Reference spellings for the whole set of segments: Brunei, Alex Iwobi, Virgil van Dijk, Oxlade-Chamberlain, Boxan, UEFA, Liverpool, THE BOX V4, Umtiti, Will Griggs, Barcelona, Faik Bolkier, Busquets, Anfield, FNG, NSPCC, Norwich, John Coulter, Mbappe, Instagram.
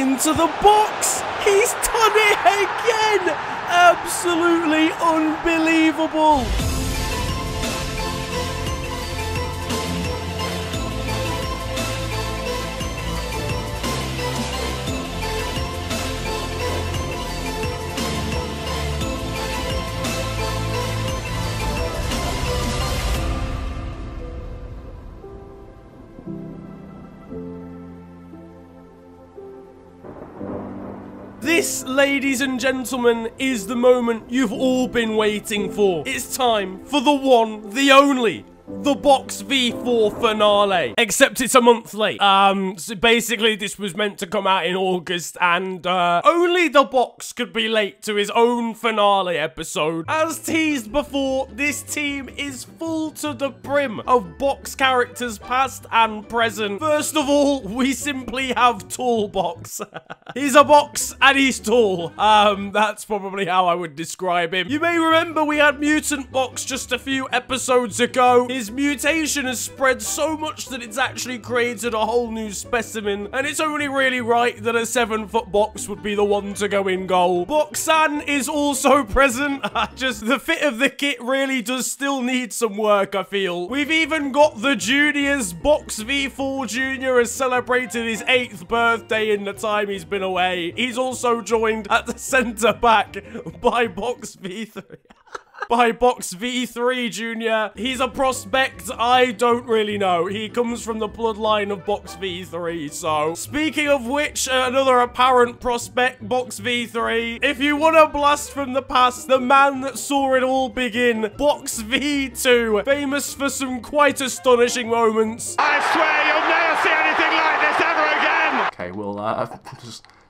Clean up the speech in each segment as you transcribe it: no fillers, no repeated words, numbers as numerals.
into the box. He's done it again. Absolutely unbelievable. This, ladies and gentlemen, is the moment you've all been waiting for. It's time for the one, the only, the Box V4 finale. Except it's a month late. So basically this was meant to come out in August, and only the Box could be late to his own finale episode. As teased before, this team is full to the brim of Box characters past and present. First of all, we simply have Tall Box. He's a box and he's tall. That's probably how I would describe him. You may remember we had Mutant Box just a few episodes ago. His mutation has spread so much that it's actually created a whole new specimen, and it's only really right that a 7-foot box would be the one to go in goal. Boxan is also present. Just the fit of the kit really does still need some work, I feel. We've even got the juniors. Box V4 Jr. has celebrated his 8th birthday in the time he's been away. He's also joined at the centre back by Box V3. By Box V3 Jr. He's a prospect. I don't really know. He comes from the bloodline of Box V3, so. Speaking of which, another apparent prospect, Box V3. If you want a blast from the past, the man that saw it all begin, Box V2. Famous for some quite astonishing moments. I swear you'll never see anything like this ever again. Okay, well,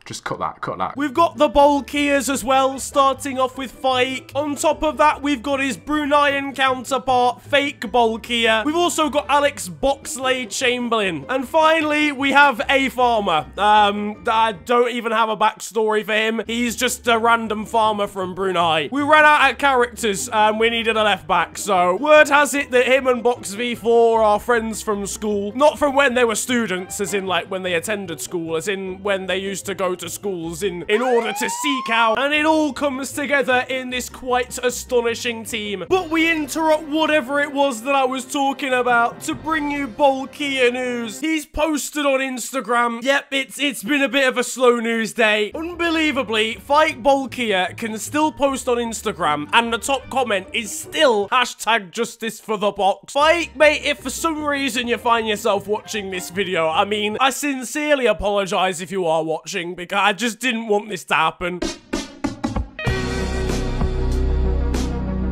Just cut that. We've got the Bolkiers as well, starting off with Faik. On top of that, we've got his Bruneian counterpart, Fake Bolkier. We've also got Alex Boxley Chamberlain. And finally, we have a farmer. I don't even have a backstory for him. He's just a random farmer from Brunei. We ran out of characters and we needed a left back. So word has it that him and Box V4 are friends from school. Not from when they were students, as in like when they attended school, as in when they used to go to schools in order to seek out, and it all comes together in this quite astonishing team. But we interrupt whatever it was that I was talking about to bring you Bolkier news. He's posted on Instagram. Yep, it's been a bit of a slow news day. Unbelievably, Faik Bolkier can still post on Instagram, and the top comment is still #JusticeForTheBox. Faik, mate, if for some reason you find yourself watching this video, I mean, I sincerely apologize if you are watching, because I just didn't want this to happen.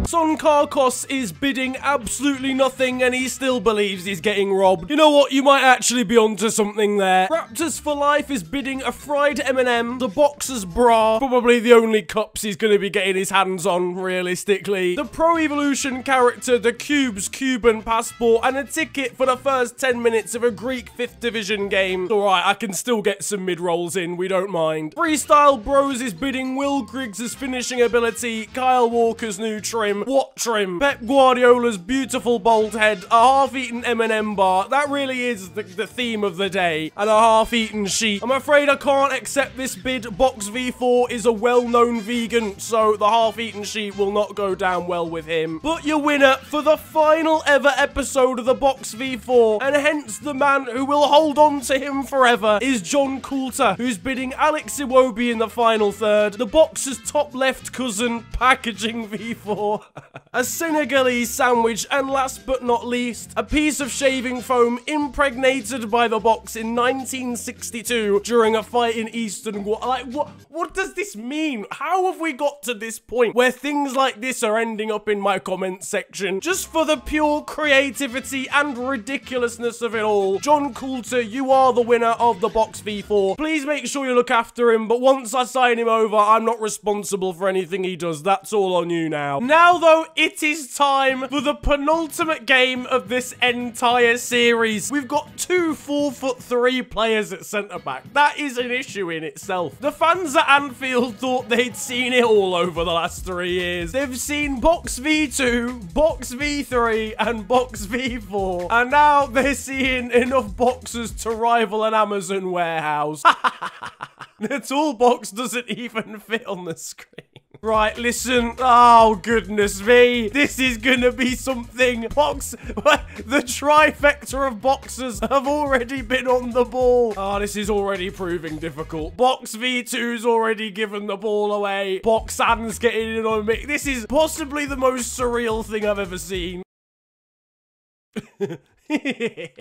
Son Carcos is bidding absolutely nothing, and he still believes he's getting robbed. You know what? You might actually be onto something there. Raptors for Life is bidding a fried M&M, the Boxer's bra, probably the only cups he's going to be getting his hands on, realistically. The Pro Evolution character, the Cube's Cuban passport, and a ticket for the first 10 minutes of a Greek 5th Division game. Alright, I can still get some mid-rolls in, we don't mind. Freestyle Bros is bidding Will Griggs' finishing ability, Kyle Walker's new trim. What trim? Pep Guardiola's beautiful bald head, a half-eaten M&M bar. That really is the theme of the day. And a half-eaten sheep. I'm afraid I can't accept this bid. Box V4 is a well-known vegan, so the half-eaten sheep will not go down well with him. But your winner for the final ever episode of the Box V4, and hence the man who will hold on to him forever, is John Coulter, who's bidding Alex Iwobi in the final third, the Boxer's top left cousin, packaging V4. A Senegalese sandwich, and last but not least, a piece of shaving foam impregnated by the Box in 1962 during a fight in Eastern War. Like, what does this mean? How have we got to this point where things like this are ending up in my comment section? Just for the pure creativity and ridiculousness of it all, John Coulter, you are the winner of the Box V4. Please make sure you look after him, but once I sign him over, I'm not responsible for anything he does. That's all on you now. Now, though, it is time for the penultimate game of this entire series. We've got two 4'3" players at centre-back. That is an issue in itself. The fans at Anfield thought they'd seen it all over the last 3 years. They've seen Box V2, Box V3, and Box V4. And now they're seeing enough boxes to rival an Amazon warehouse. The toolbox doesn't even fit on the screen. Right, listen. Oh, goodness me. This is gonna be something. The trifecta of boxes have already been on the ball. Oh, this is already proving difficult. Box V2's already given the ball away. Box Sans getting in on me. This is possibly the most surreal thing I've ever seen.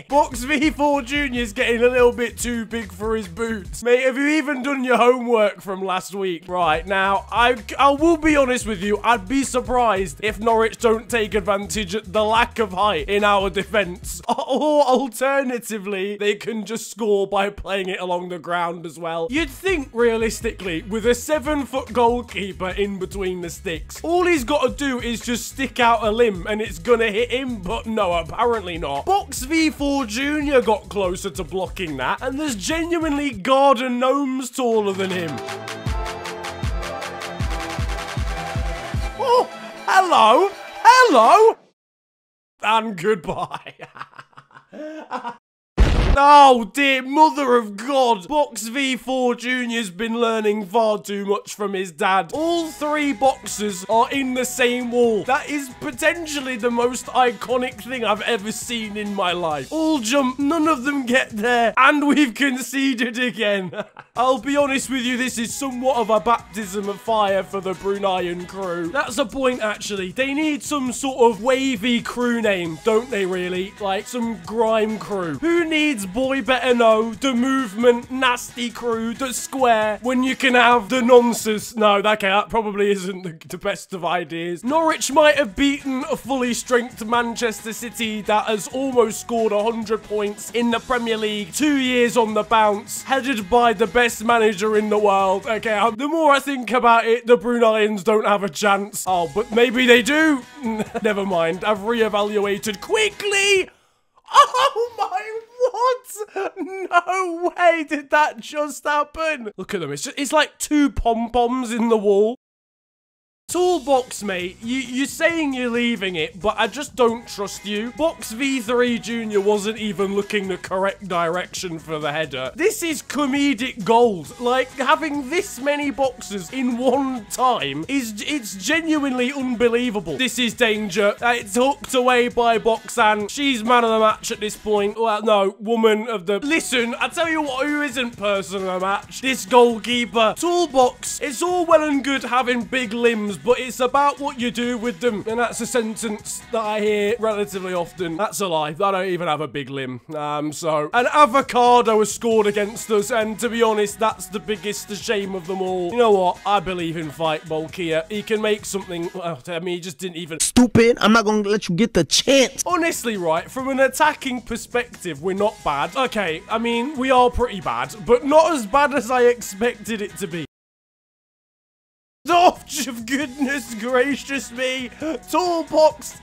Box V4 Junior's getting a little bit too big for his boots. Mate, have you even done your homework from last week? Right, now, I will be honest with you. I'd be surprised if Norwich don't take advantage of the lack of height in our defence. Or alternatively, they can just score by playing it along the ground as well. You'd think, realistically, with a 7-foot goalkeeper in between the sticks, all he's got to do is just stick out a limb and it's gonna hit him, but no, apparently not. Box V4 Junior got closer to blocking that, and there's genuinely garden gnomes taller than him. Oh, hello, hello, and goodbye. Oh, dear mother of God. Box V4 Junior's been learning far too much from his dad. All three boxes are in the same wall. That is potentially the most iconic thing I've ever seen in my life. All jump, none of them get there, and we've conceded again. I'll be honest with you, this is somewhat of a baptism of fire for the Bruneian crew. That's a point, actually. They need some sort of wavy crew name, don't they, really? Like some grime crew. Who needs Boy Better Know, The Movement, Nasty Crew, The Square, when you can have The Nonsense? No, okay, that probably isn't the best of ideas. Norwich might have beaten a fully strength Manchester City that has almost scored 100 points in the Premier League, 2 years on the bounce, headed by the best manager in the world. Okay, the more I think about it, the Bruneians don't have a chance. Oh, but maybe they do. Never mind, I've re-evaluated quickly. Oh my, what? No way did that just happen. Look at them, it's like two pom-poms in the wall. Toolbox, mate, you're saying you're leaving it, but I just don't trust you. Box V3 Junior wasn't even looking the correct direction for the header. This is comedic gold. Like, having this many boxes in one time it's genuinely unbelievable. This is danger. It's hooked away by Boxan. She's man of the match at this point. Well, no, woman of the... Listen, I tell you what, who isn't person of the match? This goalkeeper. Toolbox, it's all well and good having big limbs, but it's about what you do with them. And that's a sentence that I hear relatively often. That's a lie. I don't even have a big limb. So an avocado was scored against us, and to be honest, that's the biggest shame of them all. You know what? I believe in Fight Bolkier. He can make something. I mean, he just didn't even... Stupid. I'm not going to let you get the chance. Honestly, right, from an attacking perspective, we're not bad. Okay, I mean, we are pretty bad, but not as bad as I expected it to be. Oh, goodness gracious me. Toolbox.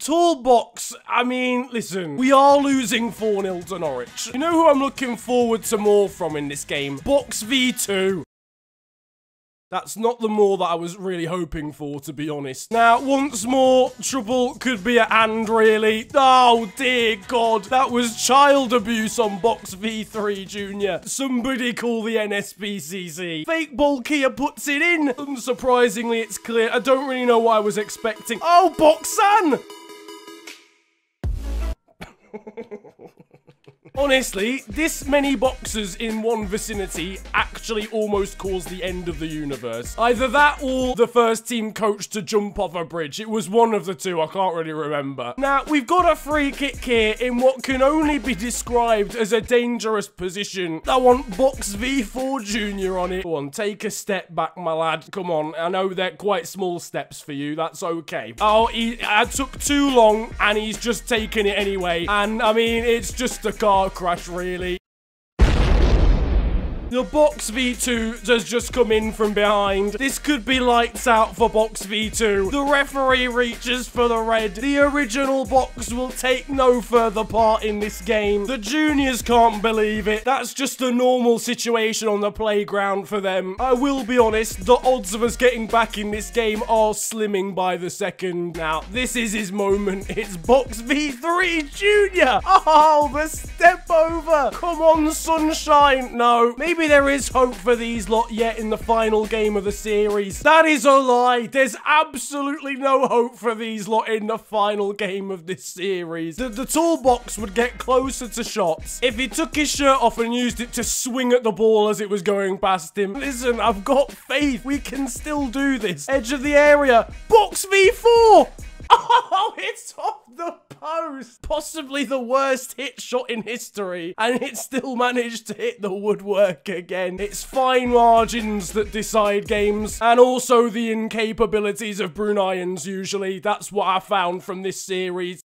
Toolbox, I mean, listen, we are losing 4-0 to Norwich. You know who I'm looking forward to more from in this game? Box V2. That's not the more that I was really hoping for, to be honest. Now, once more, trouble could be at hand, really. Oh, dear God. That was child abuse on Box V3 Junior. Somebody call the NSPCC. Fake Bolkier puts it in. Unsurprisingly, it's clear. I don't really know what I was expecting. Oh, Boxan! Honestly, this many boxes in one vicinity actually almost caused the end of the universe. Either that or the first team coach to jump off a bridge. It was one of the two, I can't really remember. Now, we've got a free kick here in what can only be described as a dangerous position. I want Box V4 Junior on it. Go on, take a step back, my lad. Come on, I know they're quite small steps for you. That's okay. Oh, I took too long and he's just taken it anyway. And I mean, it's just a car crash, really. The Box V2 has just come in from behind. This could be lights out for Box V2. The referee reaches for the red. The original Box will take no further part in this game. The juniors can't believe it. That's just a normal situation on the playground for them. I will be honest, the odds of us getting back in this game are slimming by the second. Now, this is his moment. It's Box V3 Junior. Oh, the step over. Come on, sunshine. No, maybe there is hope for these lot yet in the final game of the series. That is a lie. There's absolutely no hope for these lot in the final game of this series. The tall Box would get closer to shots if he took his shirt off and used it to swing at the ball as it was going past him. Listen, I've got faith. We can still do this. Edge of the area. Box V4! Oh, it's off the post. Possibly the worst hit shot in history, and it still managed to hit the woodwork again. It's fine margins that decide games, and also the incapabilities of Bruneians usually. That's what I found from this series.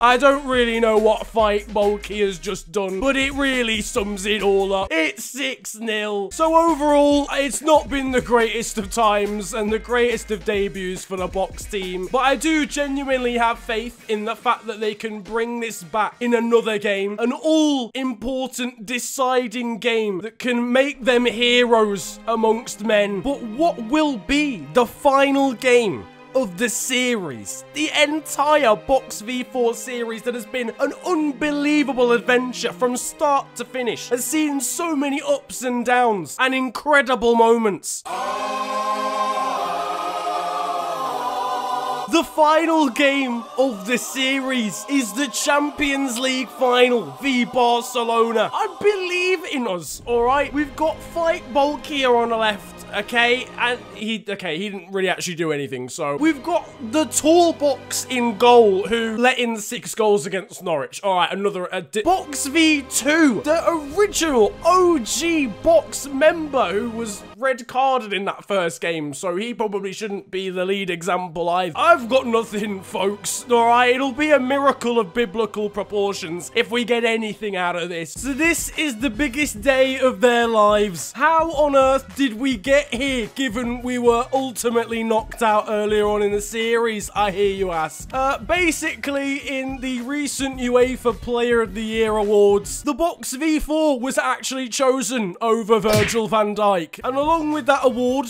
I don't really know what fight Bulky has just done, but it really sums it all up. It's 6-0. So overall, it's not been the greatest of times and the greatest of debuts for the Box team. But I do genuinely have faith in the fact that they can bring this back in another game. An all-important deciding game that can make them heroes amongst men. But what will be the final game of the series, the entire Box V4 series that has been an unbelievable adventure from start to finish, has seen so many ups and downs and incredible moments. The final game of the series is the Champions League final v Barcelona. I believe in us, all right? We've got Fight Bulky on the left, okay? And he didn't really actually do anything, so. We've got the tall Box in goal who let in 6 goals against Norwich. All right, another Box V2, the original OG Box member who was red carded in that first game, so he probably shouldn't be the lead example either. I've got nothing, folks. All right, it'll be a miracle of biblical proportions if we get anything out of this. So this is the biggest day of their lives. How on earth did we get here, given we were ultimately knocked out earlier on in the series, I hear you ask? Basically, in the recent UEFA Player of the Year awards, the Box V4 was actually chosen over Virgil van Dijk. And along with that award,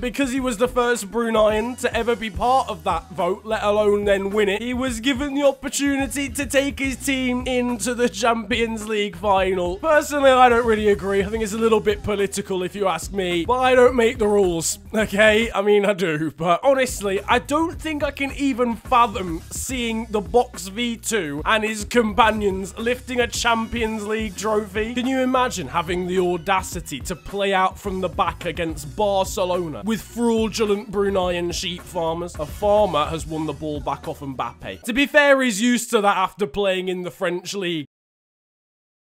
because he was the first Bruneian to ever be part of that vote, let alone then win it, he was given the opportunity to take his team into the Champions League final. Personally, I don't really agree. I think it's a little bit political if you ask me, but I don't make the rules, okay? I mean, I do, but honestly, I don't think I can even fathom seeing the Box V2 and his companions lifting a Champions League trophy. Can you imagine having the audacity to play out from the back against Barcelona with fraudulent Bruneian sheep farmers? A farmer has won the ball back off Mbappe. To be fair, he's used to that after playing in the French league.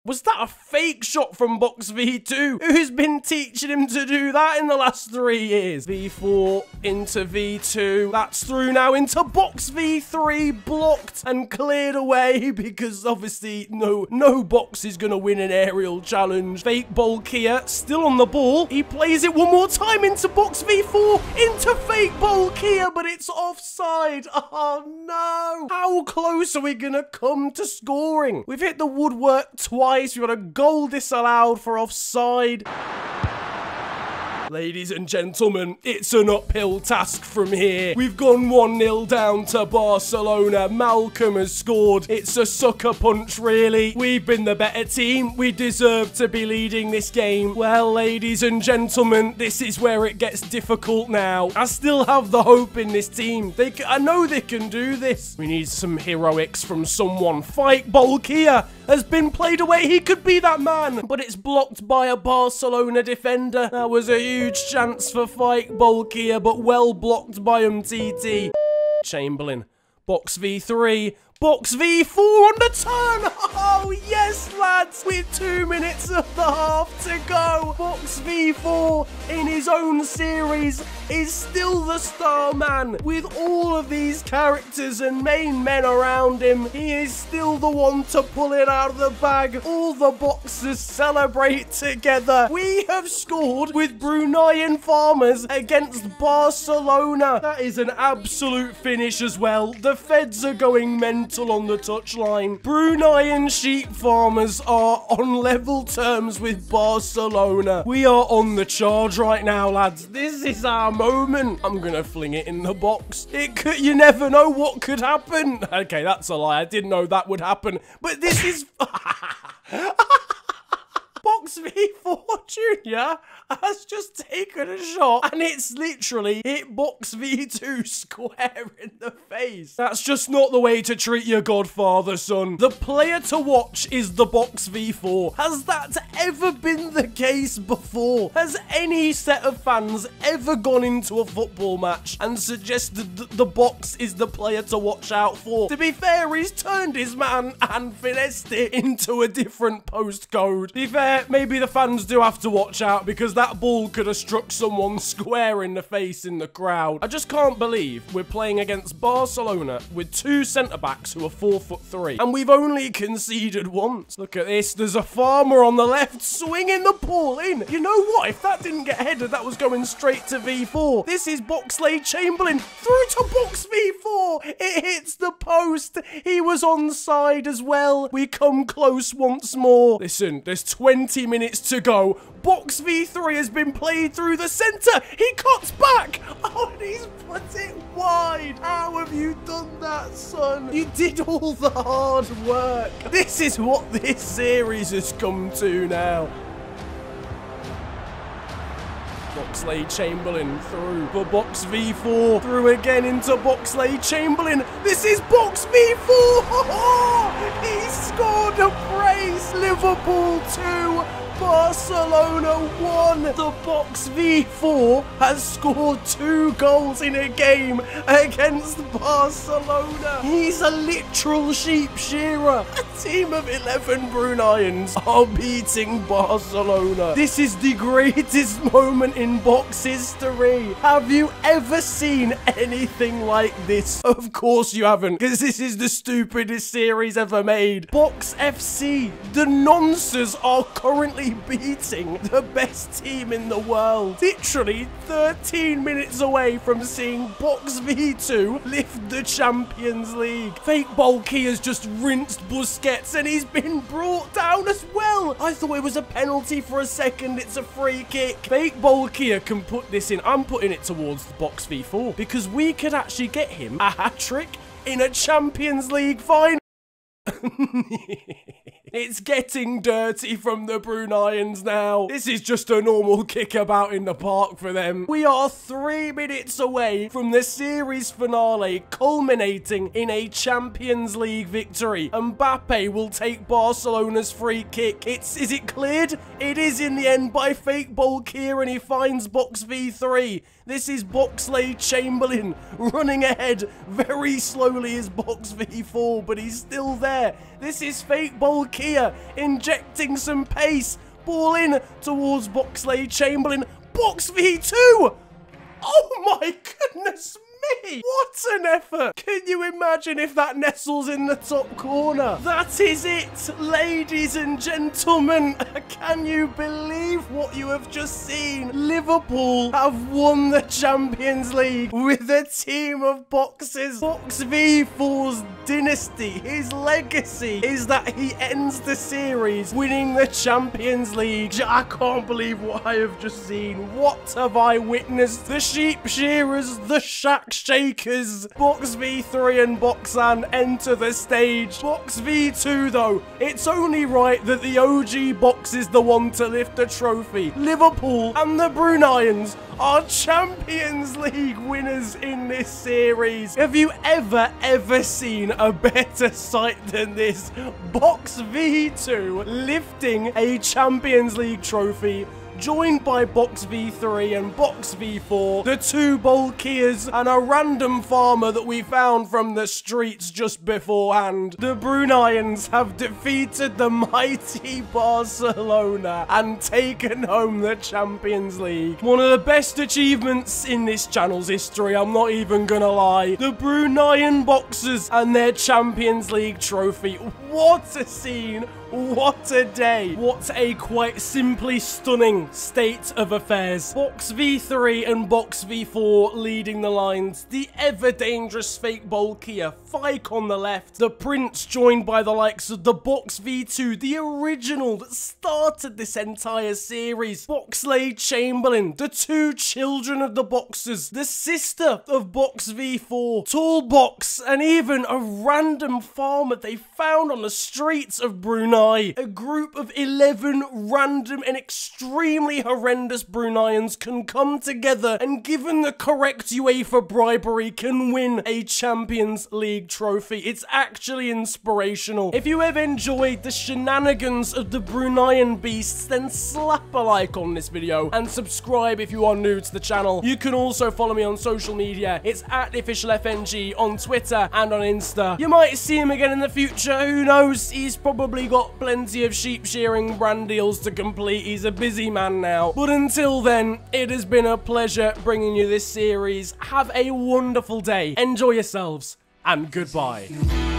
Was that a fake shot from Box V2? Who's been teaching him to do that in the last 3 years? V4 into V2. That's through now into Box V3. Blocked and cleared away because obviously no Box is going to win an aerial challenge. Fake Bolkier still on the ball. He plays it one more time into Box V4. Into fake Bolkier, but it's offside. Oh no. How close are we going to come to scoring? We've hit the woodwork twice. We've got a goal disallowed for offside. Ladies and gentlemen, it's an uphill task from here. We've gone 1-0 down to Barcelona. Malcolm has scored. It's a sucker punch, really. We've been the better team. We deserve to be leading this game. Well, ladies and gentlemen, this is where it gets difficult now. I still have the hope in this team. I know they can do this. We need some heroics from someone. Fight Bolkier has been played away. He could be that man, but it's blocked by a Barcelona defender. That was a huge chance for Fight Bolkier, but well blocked by Umtiti. Chamberlain. Box V3. Box V4 on the turn. Oh, yes, lads. With 2 minutes of the half to go, Box V4 in his own series is still the star man. With all of these characters and main men around him, he is still the one to pull it out of the bag. All the boxes celebrate together. We have scored with Bruneian farmers against Barcelona. That is an absolute finish as well. The feds are going mental on the touchline. Bruneian sheep farmers are on level terms with Barcelona. We are on the charge right now, lads. This is our moment. I'm gonna fling it in the box. It could, you never know what could happen. Okay, that's a lie. I didn't know that would happen, but this is Box V4 Junior has just taken a shot and it's literally hit Box V2 square in the face. That's just not the way to treat your godfather, son. The player to watch is the Box V4. Has that ever been the case before? Has any set of fans ever gone into a football match and suggested that the box is the player to watch out for? To be fair, he's turned his man and finessed it into a different postcode. To be fair, maybe the fans do have to watch out because that ball could have struck someone square in the face in the crowd. I just can't believe we're playing against Barcelona with two centre-backs who are 4'3", and we've only conceded once. Look at this. There's a farmer on the left swinging the ball in. You know what? If that didn't get headed, that was going straight to V4. This is Oxlade-Chamberlain through to Box V4. It hits the post. He was onside as well. We come close once more. Listen, there's 20 minutes to go. Box V3 has been played through the centre. He cuts back. Oh, and he's put it wide. How have you done that, son? You did all the hard work. This is what this series has come to now. Oxlade-Chamberlain through for Box V4. Through again into Oxlade-Chamberlain. This is Box V4. Oh, he scored a brace. Liverpool 2. Barcelona 1. The Box V4 has scored 2 goals in a game against Barcelona. He's a literal sheep shearer. A team of 11 Bruneians are beating Barcelona. This is the greatest moment in Box history. Have you ever seen anything like this? Of course you haven't, because this is the stupidest series ever made. Box FC, the nonces are currently beating the best team in the world. Literally 13 minutes away from seeing Box V2 lift the Champions League. Fake Bolki has just rinsed Busquets and he's been brought down as well. I thought it was a penalty for a second. It's a free kick. Fake Bolki can put this in. I'm putting it towards the Box V4 because we could actually get him a hat-trick in a Champions League final. It's getting dirty from the Bruneians now. This is just a normal kick about in the park for them. We are 3 minutes away from the series finale culminating in a Champions League victory. Mbappe will take Barcelona's free kick. Is it cleared? It is in the end by Fake Bolkier and he finds Box V3. This is Oxlade-Chamberlain running ahead very slowly as Box V4, but he's still there. This is Fake Bolkier injecting some pace. Ball in towards Oxlade-Chamberlain. Box V2! Oh my goodness me! What an effort! Can you imagine if that nestles in the top corner? That is it, ladies and gentlemen. Can you believe what you have just seen? Liverpool have won the Champions League with a team of boxes. Box V4's dynasty, his legacy, is that he ends the series winning the Champions League. I can't believe what I have just seen. What have I witnessed? The sheep shearers, the shack shakers. Box V3 and Boxan enter the stage. Box V2 though, it's only right that the OG Box is the one to lift the trophy. Liverpool and the Bruneians are Champions League winners in this series. Have you ever seen a better sight than this? Box V2 lifting a Champions League trophy joined by Box V3 and Box V4, the two Bolkias, and a random farmer that we found from the streets just beforehand. The Bruneians have defeated the mighty Barcelona and taken home the Champions League. One of the best achievements in this channel's history, I'm not even gonna lie. The Bruneian boxers and their Champions League trophy. What a scene! What a day. What a quite simply stunning state of affairs. Box V3 and Box V4 leading the lines. The ever-dangerous fake Bolkia, Fyke on the left. The Prince joined by the likes of the Box V2, the original that started this entire series. Boxley Chamberlain, the two children of the boxers. The sister of Box V4. Tall Box, and even a random farmer they found on the streets of Brunei. A group of 11 random and extremely horrendous Bruneians can come together and, given the correct UEFA bribery, can win a Champions League trophy. It's actually inspirational. If you have enjoyed the shenanigans of the Bruneian beasts, then slap a like on this video and subscribe if you are new to the channel. You can also follow me on social media. It's @officialfng on Twitter and on Insta. You might see him again in the future. Who knows? He's probably got plenty of sheep shearing brand deals to complete. He's a busy man now. But until then, it has been a pleasure bringing you this series. Have a wonderful day. Enjoy yourselves, and goodbye.